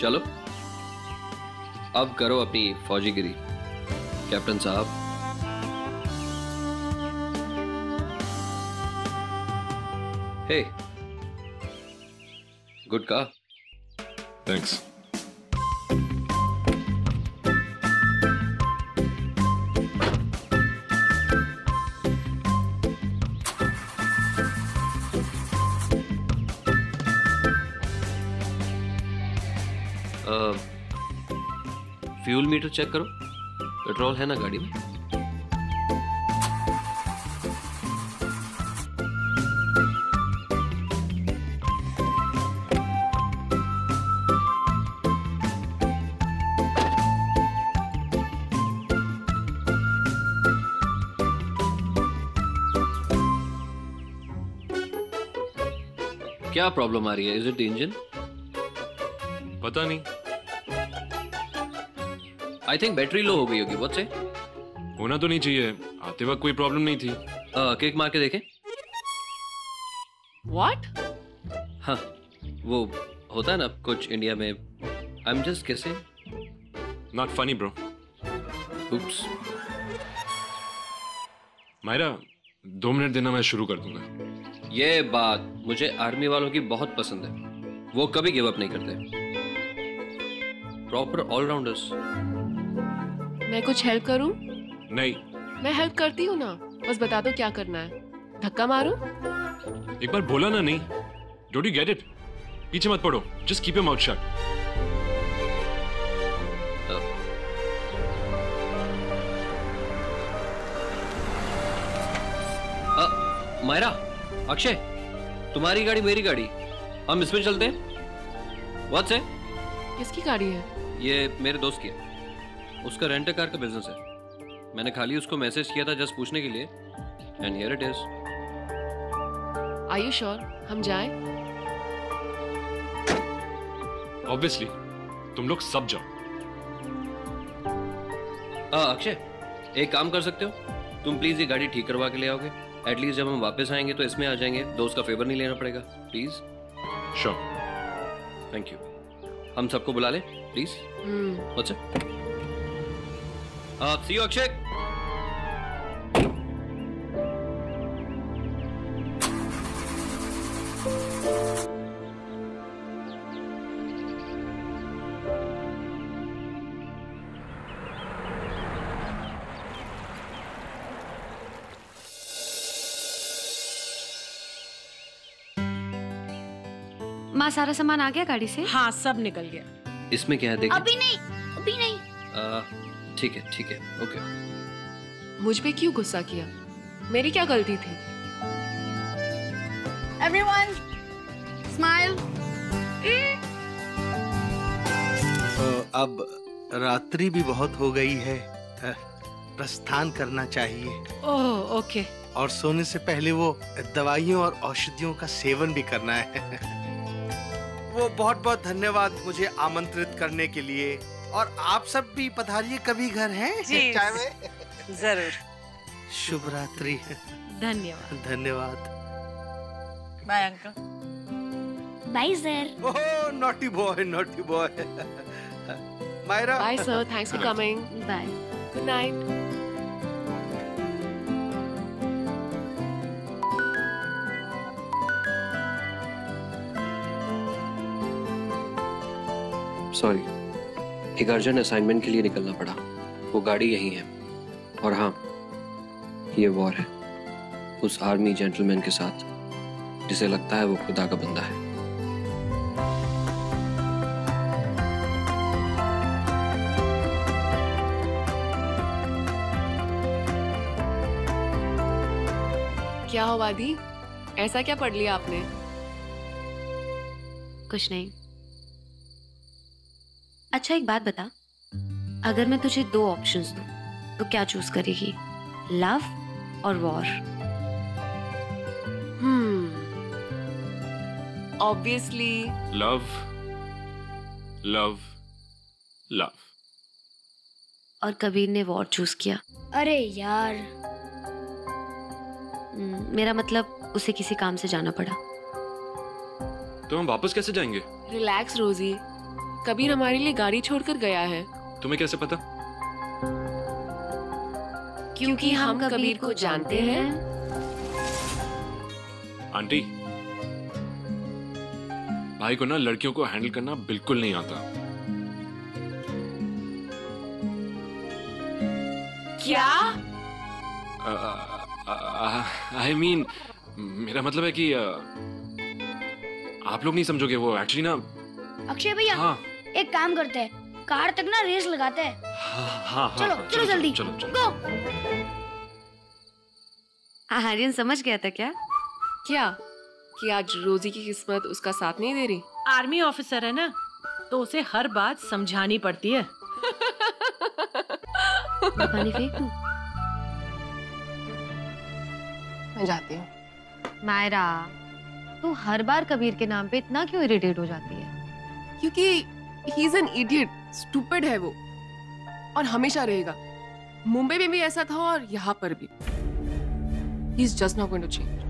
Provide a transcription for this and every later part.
चलो अब करो अपनी फौजीगिरी कैप्टन साहब। हे, गुड का थैंक्स। फ्यूल मीटर चेक करो, पेट्रोल है ना गाड़ी में। क्या प्रॉब्लम आ रही है? Is it the engine? पता नहीं, आई थिंक बैटरी लो हो गई होगी। बहुत से होना तो नहीं चाहिए, आते वक्त कोई प्रॉब्लम नहीं थी। केक मार के देखें। What? हाँ, वो होता है ना कुछ इंडिया में। I am just guessing. Not funny bro. Oops. Myra, 2 minute देना, मैं शुरू कर दूंगा। ये बात मुझे आर्मी वालों की बहुत पसंद है, वो कभी गिव अप नहीं करते, प्रॉपर ऑलराउंडर्स। मैं कुछ हेल्प करूं? नहीं, मैं हेल्प करती हूं ना, बस बता दो क्या करना है। धक्का मारूं? एक बार बोला ना। नहीं, डोंट यू गेट इट? पीछे मत पड़ो, just keep your mouth shut. Myra, Akshay, तुम्हारी गाड़ी मेरी गाड़ी, हम इसमें चलते हैं। व्हाट्स है? किसकी गाड़ी है? ये मेरे दोस्त की है, उसका रेंट कार का बिजनेस है। मैंने खाली उसको मैसेज किया था जस्ट पूछने के लिए, and here it is. Are you sure हम जाएं? ऑब्वियसली, तुम लोग सब जाओ। अक्षय, एक काम कर सकते हो, तुम प्लीज ये गाड़ी ठीक करवा के ले आओगे। एटलीस्ट जब हम वापस आएंगे तो इसमें आ जाएंगे, दोस्त का फेवर नहीं लेना पड़ेगा। प्लीज। Sure, thank you. हम सबको बुला ले प्लीज। अच्छा, see you अक्षय। माँ, सारा सामान आ गया गाड़ी से? हाँ, सब निकल गया। इसमें क्या है देख? अभी नहीं, अभी नहीं। ठीक है, ठीक है, ओके। मुझ पे क्यों गुस्सा किया? मेरी क्या गलती थी? Everyone smile. अब रात्रि भी बहुत हो गई है, प्रस्थान करना चाहिए। Oh, okay. और सोने से पहले वो दवाइयों और औषधियों का सेवन भी करना है। वो बहुत बहुत धन्यवाद मुझे आमंत्रित करने के लिए, और आप सब भी पधारिए कभी घर है चाय में। जरूर। शुभ रात्रि। धन्यवाद। धन्यवाद। Bye uncle. Bye sir. Oh, naughty boy, naughty boy. Myra, bye sir, thanks for coming. Bye, good night. Sorry, एक अर्जेंट असाइनमेंट के लिए निकलना पड़ा, वो गाड़ी यही है। और हाँ, ये वॉर है उस आर्मी जेंटलमैन के साथ जिसे लगता है वो खुदा का बंदा है। क्या हुआ दी, ऐसा क्या पढ़ लिया आपने? कुछ नहीं। अच्छा एक बात बता, अगर मैं तुझे 2 ऑप्शंस दूं तो क्या चूज करेगी? लव और war. Obviously love. Love, love. और कबीर ने वॉर चूज किया। अरे यार, मेरा मतलब उसे किसी काम से जाना पड़ा। तो हम वापस कैसे जाएंगे? रिलैक्स रोजी, कबीर हमारे लिए गाड़ी छोड़कर गया है। तुम्हें कैसे पता? क्योंकि हम कबीर को जानते हैं। आंटी, भाई को ना लड़कियों को हैंडल करना बिल्कुल नहीं आता। क्या? आई मीन मेरा मतलब है कि आप लोग नहीं समझोगे, वो एक्चुअली ना। अक्षय भैया हाँ। एक काम करते हैं, कार तक ना रेस लगाते हैं। हाँ, हाँ, चलो, हाँ, चलो जल्दी गो। आर्यन समझ गया था क्या क्या कि आज रोजी की किस्मत उसका साथ नहीं दे रही? आर्मी ऑफिसर है ना, तो उसे हर बात समझानी पड़ती है। पानी फेंक दूं? मैं जाती हूँ। मायरा, तू हर बार कबीर के नाम पे इतना क्यों इरिटेट हो जाती है? क्योंकि he is an idiot, stupid है वो, और हमेशा रहेगा। मुंबई में भी ऐसा था और यहाँ पर भी। He is just not going to change.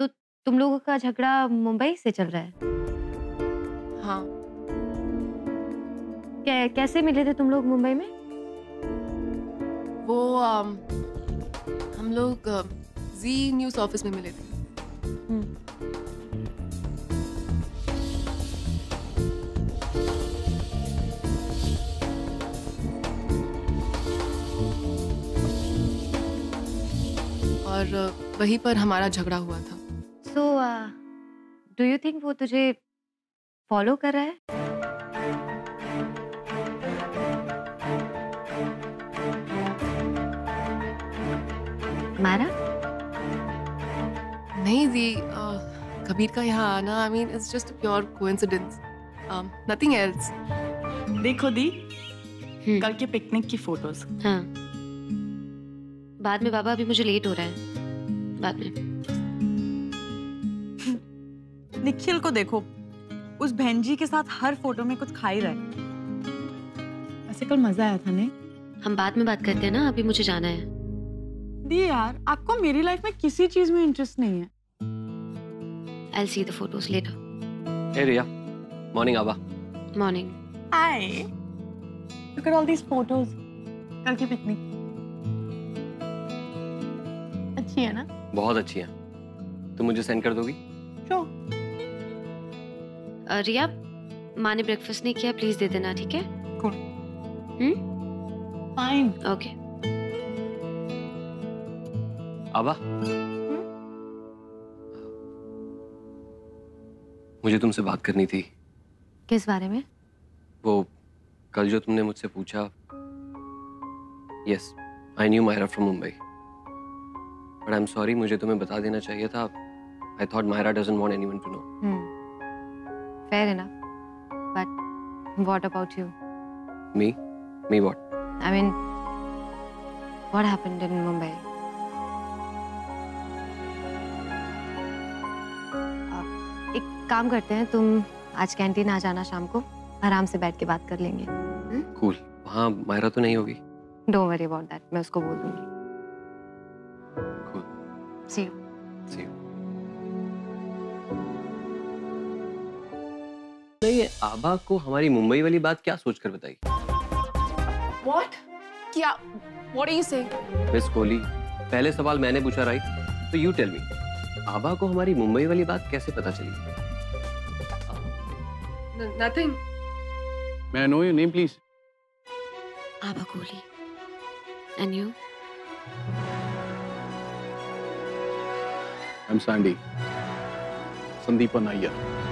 तो तुम लोगों का झगड़ा मुंबई से चल रहा है? हाँ। कैसे मिले थे तुम लोग मुंबई में? वो हम लोग जी न्यूज़ ऑफिस में मिले थे। और वहीं पर हमारा झगड़ा हुआ था। So, do you think वो तुझे फॉलो कर रहा है? मारा? नहीं जी, कबीर का यहाँ आना, I mean it's just a pure coincidence, nothing else. देखो दी, कल के पिकनिक की फोटोज। हाँ। बाद में बाबा, अभी मुझे लेट हो रहा है। बाद में। निखिल को देखो, उस बहनजी के साथ हर फोटो में कुछ खा ही रहा है। ऐसे कल मजा आया था नहीं? हम बाद में बात करते हैं ना, अभी मुझे जाना है। यार, आपको मेरी लाइफ में किसी चीज में इंटरेस्ट नहीं है। I'll see the photos later. Hey Riya, morning Abha. Morning. Hi. Look at all these photos. कल की पिकनिक अच्छी है ना? बहुत अच्छी है। तुम मुझे सेंड कर दोगी? Sure. रिया, माँ ने ब्रेकफास्ट नहीं किया, प्लीज दे देना, ठीक है? Cool. Fine. Okay. आबा, मुझे तुमसे बात करनी थी। किस बारे में? वो कल जो तुमने मुझसे पूछा। Yes, I knew Myra from Mumbai, but I'm sorry, मुझे तुम्हें बता देना चाहिए था। I thought Myra doesn't want anyone to know. Fair enough, but what about you? Me? Me what? I mean, what happened in Mumbai? एक काम करते हैं, तुम आज कैंटीन आ जाना, शाम को आराम से बैठ के बात कर लेंगे। Cool. वहाँ मायरा तो नहीं होगी? Don't worry about that. मैं उसको बोल दूँगी। Cool. See you. See you. नहीं, आभा को हमारी मुंबई वाली बात क्या सोचकर बताई? What? क्या? What are you saying? Miss Kohli, पहले सवाल मैंने पूछा, राइट? तो you tell me. आभा को हमारी मुंबई वाली बात कैसे पता चली? Nothing. May I know your name, please? Abha Kooli. And you? I'm Sandy. Sandeep and Naya.